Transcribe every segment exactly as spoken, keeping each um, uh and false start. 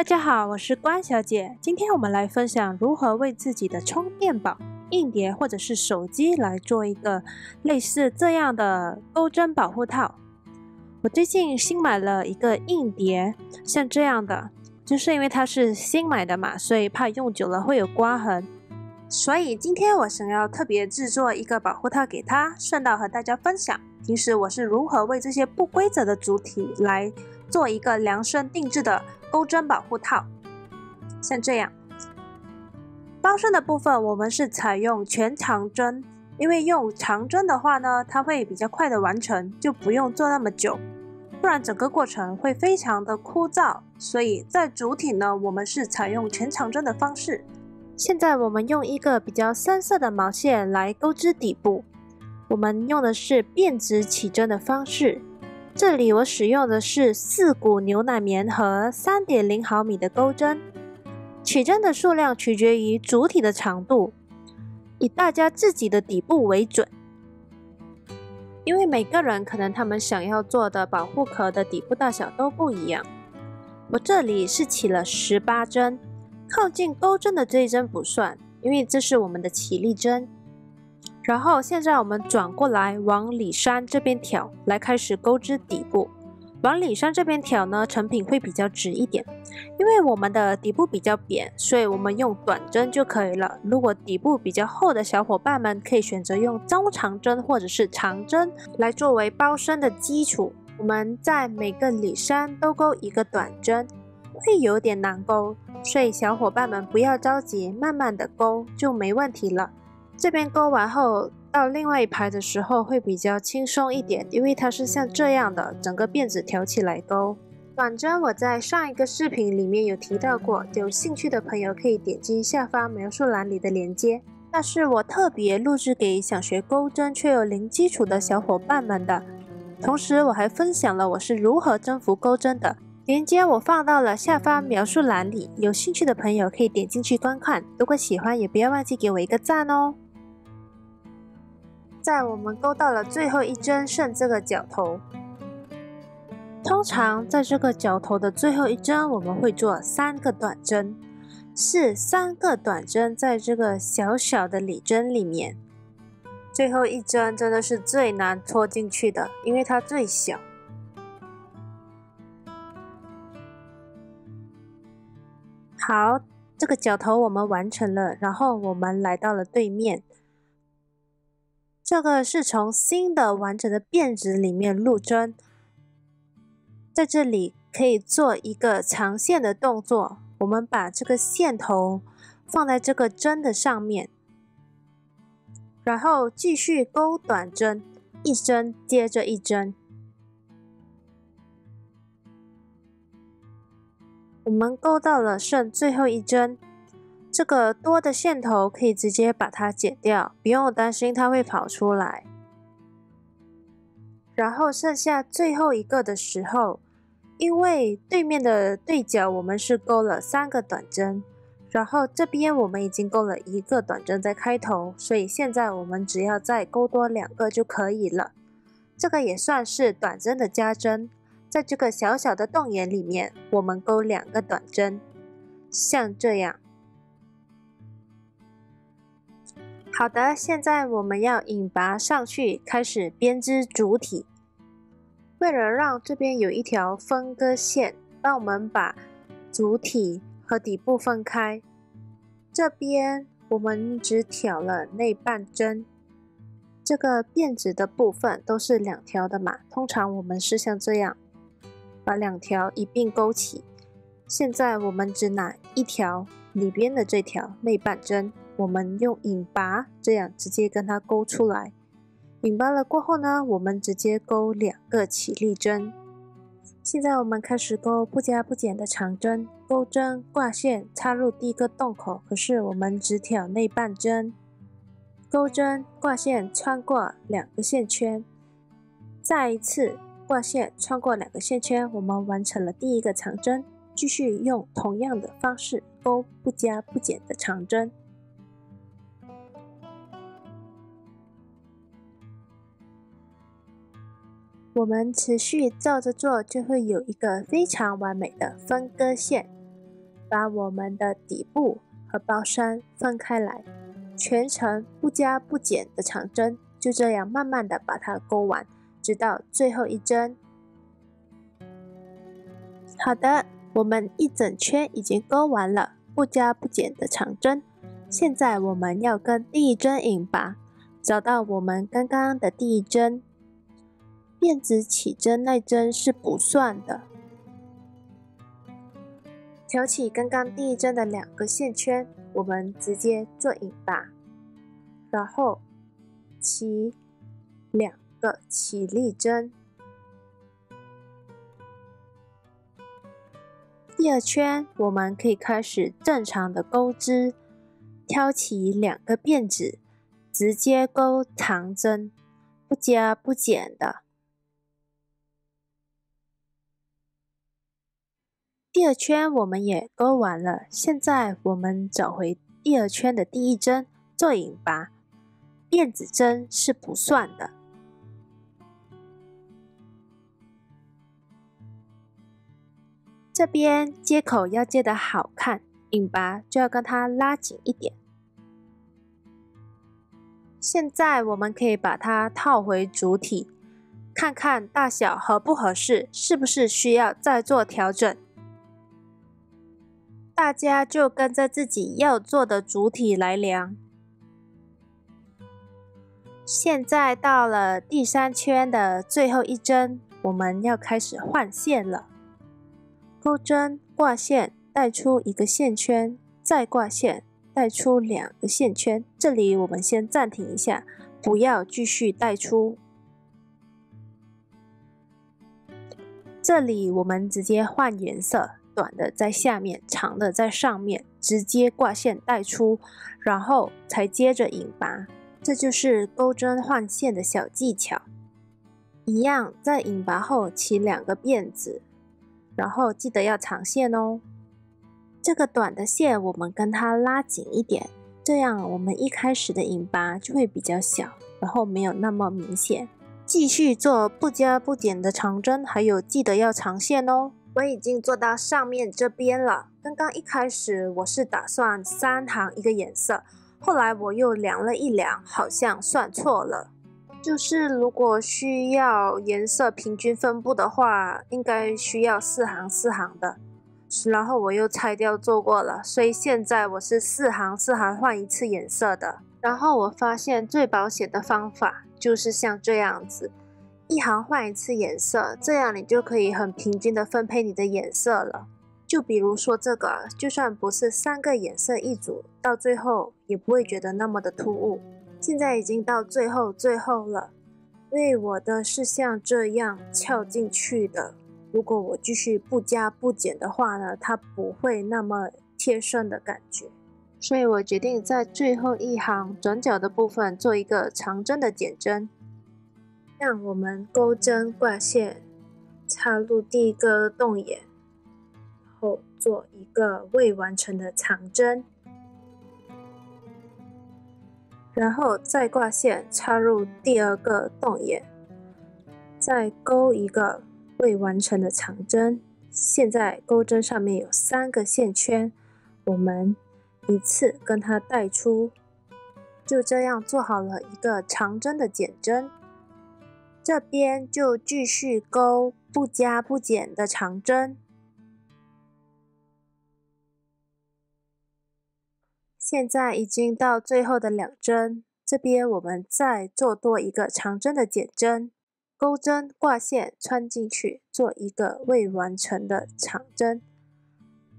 大家好，我是关小姐。今天我们来分享如何为自己的充电宝、硬碟或者是手机来做一个类似这样的钩针保护套。我最近新买了一个硬碟，像这样的，就是因为它是新买的嘛，所以怕用久了会有刮痕。所以今天我想要特别制作一个保护套给它，顺道和大家分享平时我是如何为这些不规则的主体来做一个量身定制的钩针保护套。像这样，包身的部分我们是采用全长针，因为用长针的话呢，它会比较快的完成，就不用做那么久，不然整个过程会非常的枯燥。所以在主体呢，我们是采用全长针的方式。现在我们用一个比较深色的毛线来钩织底部，我们用的是变直起针的方式。这里我使用的是四股牛奶棉和 三点零毫米 的钩针，起针的数量取决于主体的长度，以大家自己的底部为准，因为每个人可能他们想要做的保护壳的底部大小都不一样。我这里是起了十八针，靠近钩针的这一针不算，因为这是我们的起立针。然后现在我们转过来往里山这边挑，来开始钩织底部。往里山这边挑呢，成品会比较直一点，因为我们的底部比较扁，所以我们用短针就可以了。如果底部比较厚的小伙伴们，可以选择用中长针或者是长针来作为包身的基础。我们在每个里山都钩一个短针，会有点难钩，所以小伙伴们不要着急，慢慢的钩就没问题了。这边钩完后，到另外一排的时候会比较轻松一点，因为它是像这样的，整个辫子挑起来钩。短针我在上一个视频里面有提到过，有兴趣的朋友可以点击下方描述栏里的链接。那是我特别录制给想学钩针却有零基础的小伙伴们的，同时我还分享了我是如何征服钩针的。链接我放到了下方描述栏里，有兴趣的朋友可以点进去观看。如果喜欢也不要忘记给我一个赞哦。在我们钩到了最后一针剩这个角头，通常在这个角头的最后一针我们会做三个短针，是三个短针在这个小小的里针里面。最后一针真的是最难戳进去的，因为它最小。好，这个角头我们完成了，然后我们来到了对面。这个是从新的完整的辫子里面入针，在这里可以做一个长线的动作，我们把这个线头放在这个针的上面，然后继续钩短针，一针接着一针。我们钩到了剩最后一针，这个多的线头可以直接把它剪掉，不用担心它会跑出来。然后剩下最后一个的时候，因为对面的对角我们是钩了三个短针，然后这边我们已经钩了一个短针在开头，所以现在我们只要再钩多两个就可以了。这个也算是短针的加针，在这个小小的洞眼里面我们钩两个短针，像这样。好的，现在我们要引拔上去，开始编织主体。为了让这边有一条分割线帮我们把主体和底部分开，这边我们只挑了内半针，这个辫子的部分都是两条的嘛，通常我们是像这样把两条一并勾起。现在我们只拿一条里边的这条内半针，我们用引拔这样直接跟它勾出来。引拔了过后呢，我们直接勾两个起立针。现在我们开始勾不加不减的长针，钩针挂线插入第一个洞口，可是我们只挑内半针，钩针挂线穿过两个线圈，再一次挂线穿过两个线圈，我们完成了第一个长针。继续用同样的方式钩不加不减的长针。我们持续照着做，就会有一个非常完美的分割线。把我们的底部和包衫分开来，全程不加不减的长针，就这样慢慢的把它勾完，直到最后一针。好的，我们一整圈已经勾完了不加不减的长针。现在我们要跟第一针引拔，找到我们刚刚的第一针，辫子起针那针是不算的。挑起刚刚第一针的两个线圈，我们直接做引拔，然后起两个起立针。第二圈我们可以开始正常的钩织，挑起两个辫子，直接钩长针，不加不减的。第二圈我们也钩完了，现在我们找回第二圈的第一针做引拔，辫子针是不算的。这边接口要接得好看，引拔就要跟它拉紧一点。现在我们可以把它套回主体，看看大小合不合适，是不是需要再做调整。大家就跟着自己要做的主体来量。现在到了第三圈的最后一针，我们要开始换线了。钩针挂线，带出一个线圈，再挂线，带出两个线圈。这里我们先暂停一下，不要继续带出。这里我们直接换颜色，短的在下面，长的在上面，直接挂线带出，然后才接着引拔。这就是钩针换线的小技巧。一样，在引拔后起两个辫子。然后记得要长线哦，这个短的线我们跟它拉紧一点，这样我们一开始的引拔就会比较小，然后没有那么明显。继续做不加不减的长针，还有记得要长线哦。我已经做到上面这边了，刚刚一开始我是打算三行一个颜色，后来我又量了一量，好像算错了。就是如果需要颜色平均分布的话，应该需要四行四行的，然后我又拆掉做过了，所以现在我是四行四行换一次颜色的。然后我发现最保险的方法就是像这样子，一行换一次颜色，这样你就可以很平均的分配你的颜色了。就比如说这个，就算不是三个颜色一组，到最后也不会觉得那么的突兀。现在已经到最后最后了，因为我的是像这样翘进去的，如果我继续不加不减的话呢，它不会那么贴身的感觉，所以我决定在最后一行转角的部分做一个长针的减针。让我们钩针挂线，插入第一个洞眼后，做一个未完成的长针，然后再挂线插入第二个洞眼，再钩一个未完成的长针。现在钩针上面有三个线圈，我们一次跟它带出，就这样做好了一个长针的减针。这边就继续钩不加不减的长针。现在已经到最后的两针，这边我们再做多一个长针的减针，钩针挂线穿进去，做一个未完成的长针，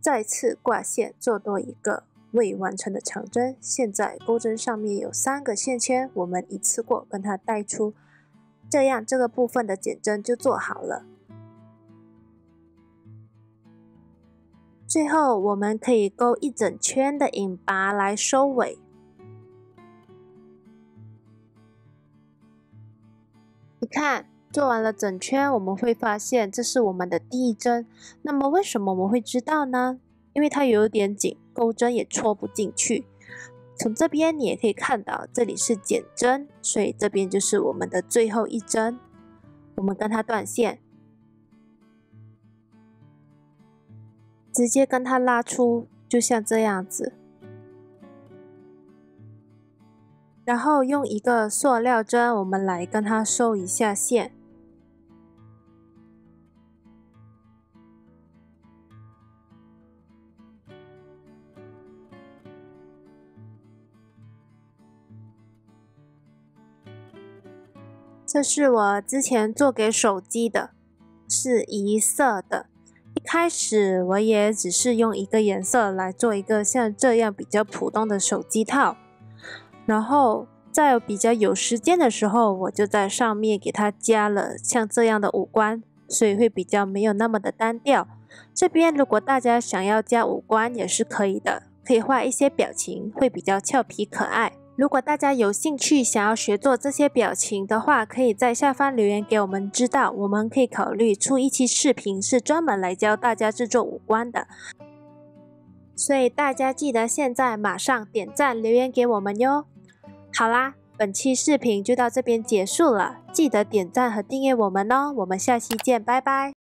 再次挂线做多一个未完成的长针。现在钩针上面有三个线圈，我们一次过跟它带出，这样这个部分的减针就做好了。最后我们可以钩一整圈的引拔来收尾。你看，做完了整圈，我们会发现这是我们的第一针。那么为什么我们会知道呢？因为它有点紧，钩针也戳不进去。从这边你也可以看到，这里是减针，所以这边就是我们的最后一针。我们跟它断线。直接跟它拉出，就像这样子。然后用一个塑料针，我们来跟它收一下线。 这是我之前做给手机的，是一色的。一开始我也只是用一个颜色来做一个像这样比较普通的手机套，然后在比较有时间的时候，我就在上面给它加了像这样的五官，所以会比较没有那么的单调。这边如果大家想要加五官也是可以的，可以画一些表情，会比较俏皮可爱。 如果大家有兴趣想要学做这些表情的话，可以在下方留言给我们知道，我们可以考虑出一期视频是专门来教大家制作五官的。所以大家记得现在马上点赞留言给我们哟！好啦，本期视频就到这边结束了，记得点赞和订阅我们哦，我们下期见，拜拜。